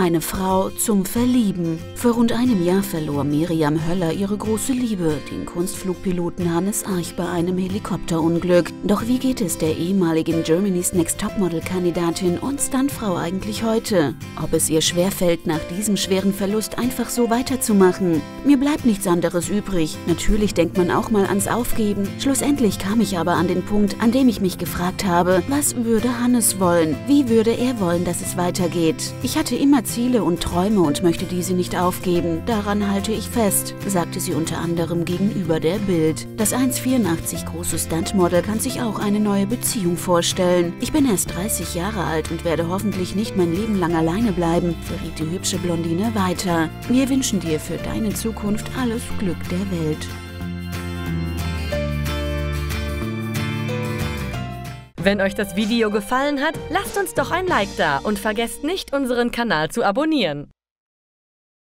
Eine Frau zum Verlieben. Vor rund einem Jahr verlor Miriam Höller ihre große Liebe, den Kunstflugpiloten Hannes Arch, bei einem Helikopterunglück. Doch wie geht es der ehemaligen Germany's Next Topmodel-Kandidatin und Stuntfrau eigentlich heute? Ob es ihr schwerfällt, nach diesem schweren Verlust einfach so weiterzumachen? Mir bleibt nichts anderes übrig. Natürlich denkt man auch mal ans Aufgeben. Schlussendlich kam ich aber an den Punkt, an dem ich mich gefragt habe, was würde Hannes wollen? Wie würde er wollen, dass es weitergeht? Ich hatte immer Ziele und Träume und möchte diese nicht aufgeben. Daran halte ich fest, sagte sie unter anderem gegenüber der Bild. Das 1,84 große Stuntmodel kann sich auch eine neue Beziehung vorstellen. Ich bin erst 30 Jahre alt und werde hoffentlich nicht mein Leben lang alleine bleiben, verriet die hübsche Blondine weiter. Wir wünschen dir für deine Zukunft alles Glück der Welt. Wenn euch das Video gefallen hat, lasst uns doch ein Like da und vergesst nicht, unseren Kanal zu abonnieren.